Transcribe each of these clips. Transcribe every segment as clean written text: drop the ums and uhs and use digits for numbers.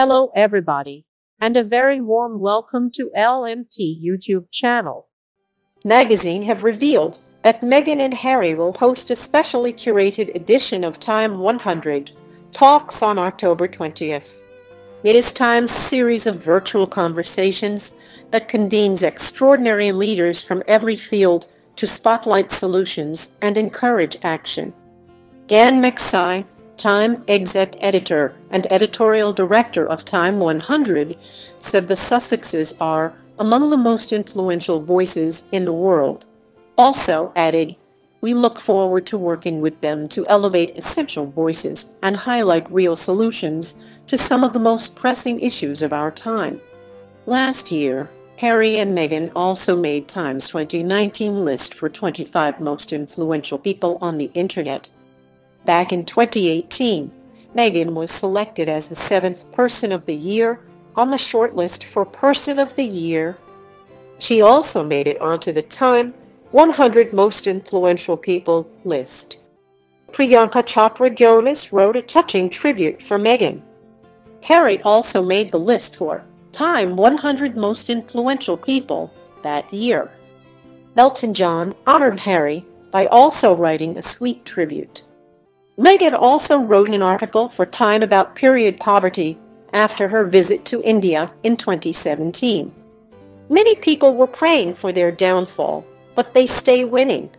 Hello everybody, and a very warm welcome to LMT YouTube channel. Magazine have revealed that Meghan and Harry will host a specially curated edition of Time 100 Talks on October 20th. It is Time's series of virtual conversations that convenes extraordinary leaders from every field to spotlight solutions and encourage action. Dan McSai, Time exec editor and editorial director of Time 100, said the Sussexes are among the most influential voices in the world. Also added, "We look forward to working with them to elevate essential voices and highlight real solutions to some of the most pressing issues of our time." Last year, Harry and Meghan also made Time's 2019 list for 25 most influential people on the internet. Back in 2018, Meghan was selected as the 7th Person of the Year on the shortlist for Person of the Year. She also made it onto the Time 100 Most Influential People list. Priyanka Chopra Jonas wrote a touching tribute for Meghan. Harry also made the list for Time 100 Most Influential People that year. Elton John honored Harry by also writing a sweet tribute. Meghan also wrote an article for Time about period poverty after her visit to India in 2017. Many people were praying for their downfall, but they stay winning.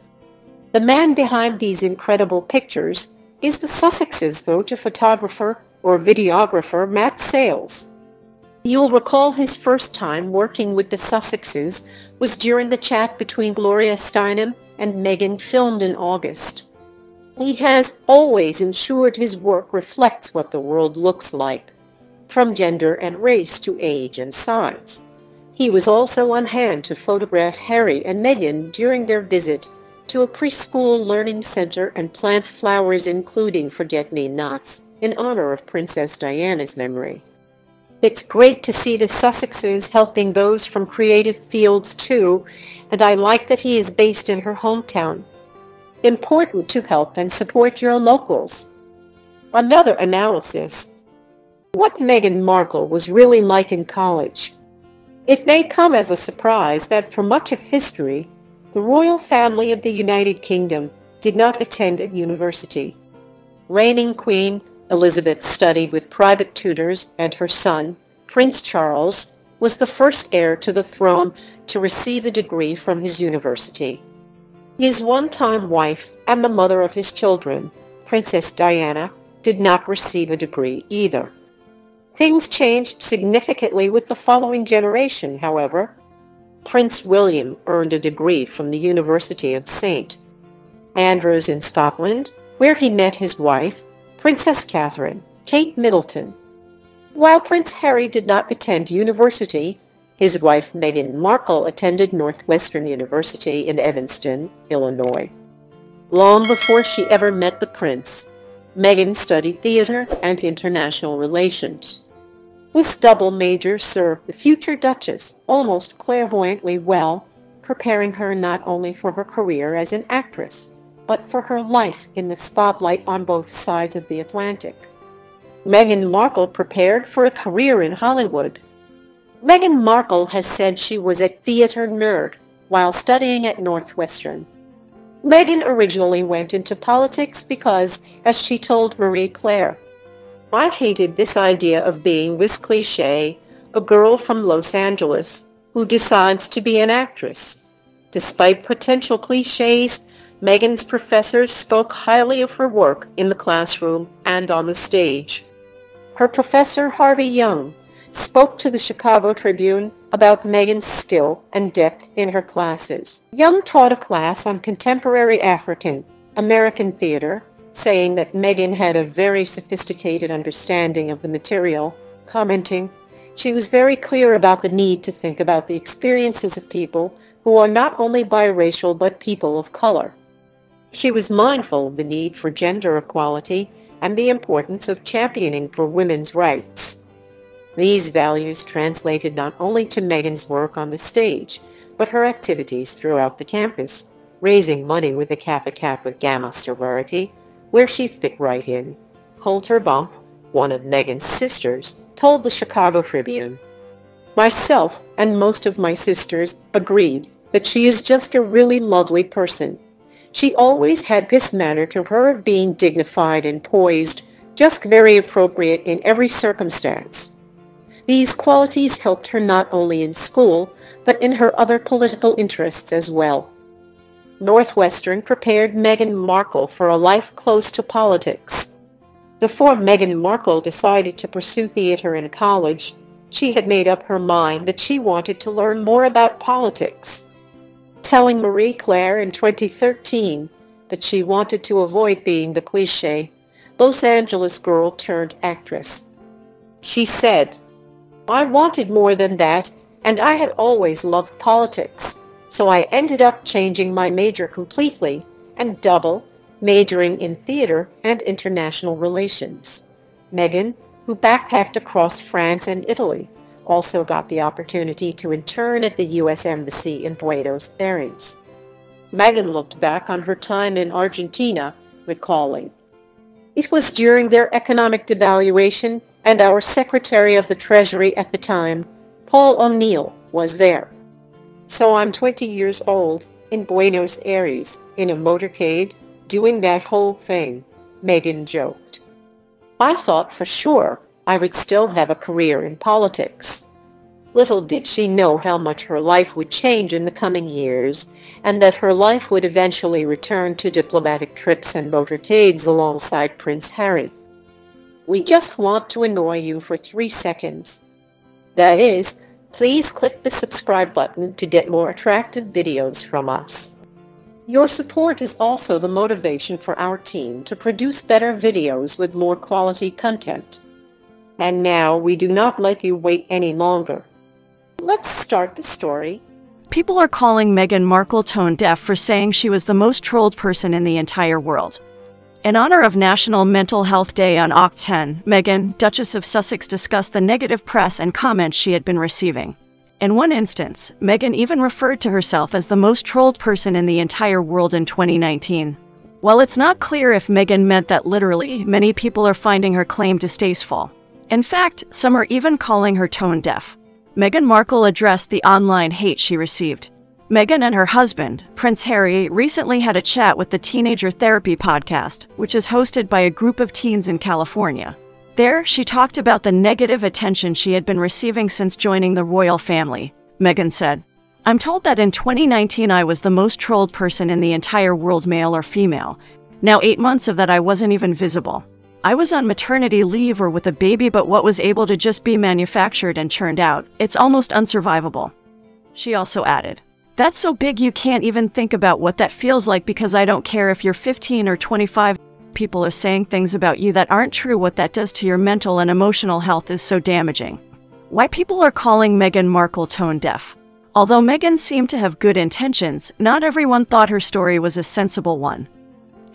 The man behind these incredible pictures is the Sussexes' photographer or videographer Matt Sayles. You'll recall his first time working with the Sussexes was during the chat between Gloria Steinem and Meghan filmed in August. He has always ensured his work reflects what the world looks like, from gender and race to age and size. He was also on hand to photograph Harry and Meghan during their visit to a preschool learning center and plant flowers including forget-me-nots in honor of Princess Diana's memory. It's great to see the Sussexes helping those from creative fields too, and I like that he is based in her hometown. Important to help and support your locals. Another analysis. What Meghan Markle was really like in college. It may come as a surprise that for much of history, the royal family of the United Kingdom did not attend a university. Reigning Queen Elizabeth studied with private tutors, and her son, Prince Charles, was the first heir to the throne to receive a degree from his university. His one-time wife and the mother of his children, Princess Diana, did not receive a degree either. Things changed significantly with the following generation, however. Prince William earned a degree from the University of St. Andrews in Scotland, where he met his wife, Princess Catherine, Kate Middleton. While Prince Harry did not attend university, his wife Meghan Markle attended Northwestern University in Evanston, Illinois. Long before she ever met the prince, Meghan studied theater and international relations. This double major served the future Duchess almost clairvoyantly well, preparing her not only for her career as an actress, but for her life in the spotlight on both sides of the Atlantic. Meghan Markle prepared for a career in Hollywood. Meghan Markle has said she was a theater nerd while studying at Northwestern. Meghan originally went into politics because, as she told Marie Claire, "I hated this idea of being this cliche, a girl from Los Angeles who decides to be an actress." Despite potential cliches, Meghan's professors spoke highly of her work in the classroom and on the stage. Her professor Harvey Young spoke to the Chicago Tribune about Meghan's skill and depth in her classes. Young taught a class on contemporary African American theater, saying that Meghan had a very sophisticated understanding of the material, commenting, "She was very clear about the need to think about the experiences of people who are not only biracial but people of color. She was mindful of the need for gender equality and the importance of championing for women's rights." These values translated not only to Meghan's work on the stage, but her activities throughout the campus, raising money with the Kappa Kappa Gamma sorority, where she fit right in, Coulter Bump, one of Meghan's sisters, told the Chicago Tribune. Myself and most of my sisters agreed that she is just a really lovely person. She always had this manner to her of being dignified and poised, just very appropriate in every circumstance. These qualities helped her not only in school, but in her other political interests as well. Northwestern prepared Meghan Markle for a life close to politics. Before Meghan Markle decided to pursue theater in college, she had made up her mind that she wanted to learn more about politics, telling Marie Claire in 2013 that she wanted to avoid being the cliché Los Angeles girl turned actress. She said, "I wanted more than that, and I had always loved politics, so I ended up changing my major completely and majoring in theater and international relations." Meghan, who backpacked across France and Italy, also got the opportunity to intern at the U.S. Embassy in Buenos Aires. Meghan looked back on her time in Argentina, recalling, "It was during their economic devaluation, and our Secretary of the Treasury at the time, Paul O'Neill, was there. So I'm 20 years old, in Buenos Aires, in a motorcade, doing that whole thing," Meghan joked. "I thought for sure I would still have a career in politics." Little did she know how much her life would change in the coming years, and that her life would eventually return to diplomatic trips and motorcades alongside Prince Harry. "We just want to annoy you for 3 seconds. That is, please click the subscribe button to get more attractive videos from us. Your support is also the motivation for our team to produce better videos with more quality content. And now we do not let you wait any longer. Let's start the story." People are calling Meghan Markle tone-deaf for saying she was the most trolled person in the entire world. In honor of National Mental Health Day on August 10, Meghan, Duchess of Sussex, discussed the negative press and comments she had been receiving. In one instance, Meghan even referred to herself as the most trolled person in the entire world in 2019. While it's not clear if Meghan meant that literally, many people are finding her claim distasteful. In fact, some are even calling her tone-deaf. Meghan Markle addressed the online hate she received. Meghan and her husband, Prince Harry, recently had a chat with the Teenager Therapy podcast, which is hosted by a group of teens in California. There, she talked about the negative attention she had been receiving since joining the royal family. Meghan said, "I'm told that in 2019 I was the most trolled person in the entire world, male or female. Now 8 months of that I wasn't even visible. I was on maternity leave or with a baby, but what was able to just be manufactured and churned out, it's almost unsurvivable." She also added, "That's so big you can't even think about what that feels like because I don't care if you're 15 or 25. People are saying things about you that aren't true. What that does to your mental and emotional health is so damaging." Why people are calling Meghan Markle tone-deaf. Although Meghan seemed to have good intentions, not everyone thought her story was a sensible one.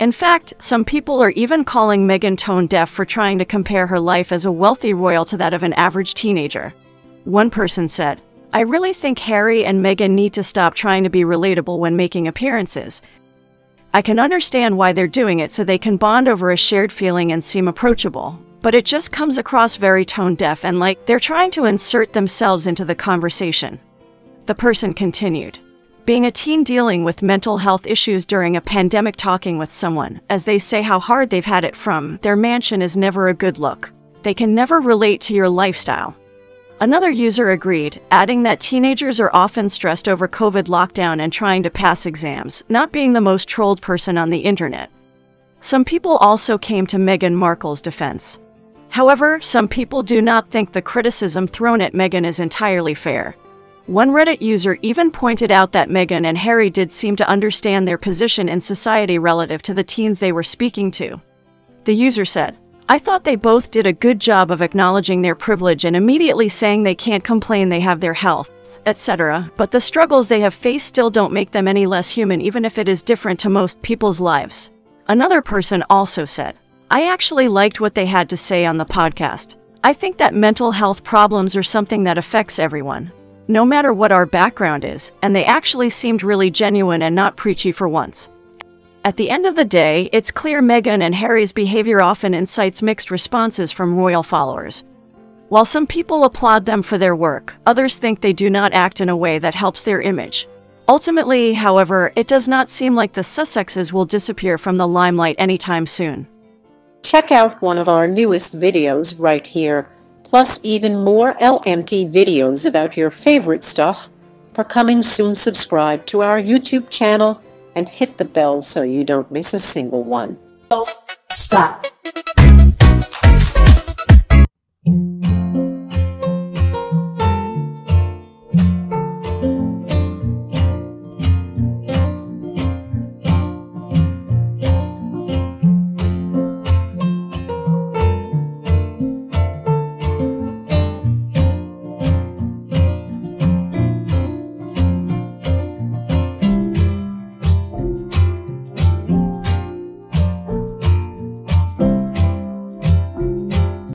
In fact, some people are even calling Meghan tone-deaf for trying to compare her life as a wealthy royal to that of an average teenager. One person said, "I really think Harry and Meghan need to stop trying to be relatable when making appearances. I can understand why they're doing it so they can bond over a shared feeling and seem approachable, but it just comes across very tone-deaf and like they're trying to insert themselves into the conversation." The person continued, "Being a teen dealing with mental health issues during a pandemic, talking with someone as they say how hard they've had it from their mansion is never a good look. They can never relate to your lifestyle." Another user agreed, adding that teenagers are often stressed over COVID lockdown and trying to pass exams, not being the most trolled person on the internet. Some people also came to Meghan Markle's defense. However, some people do not think the criticism thrown at Meghan is entirely fair. One Reddit user even pointed out that Meghan and Harry did seem to understand their position in society relative to the teens they were speaking to. The user said, "I thought they both did a good job of acknowledging their privilege and immediately saying they can't complain they have their health, etc., but the struggles they have faced still don't make them any less human, even if it is different to most people's lives." Another person also said, "I actually liked what they had to say on the podcast. I think that mental health problems are something that affects everyone, no matter what our background is, and they actually seemed really genuine and not preachy for once." At the end of the day, it's clear Meghan and Harry's behavior often incites mixed responses from royal followers. While some people applaud them for their work, others think they do not act in a way that helps their image. Ultimately, however, it does not seem like the Sussexes will disappear from the limelight anytime soon. Check out one of our newest videos right here, plus even more LMT videos about your favorite stuff. For coming soon, subscribe to our YouTube channel and hit the bell so you don't miss a single one. Stop.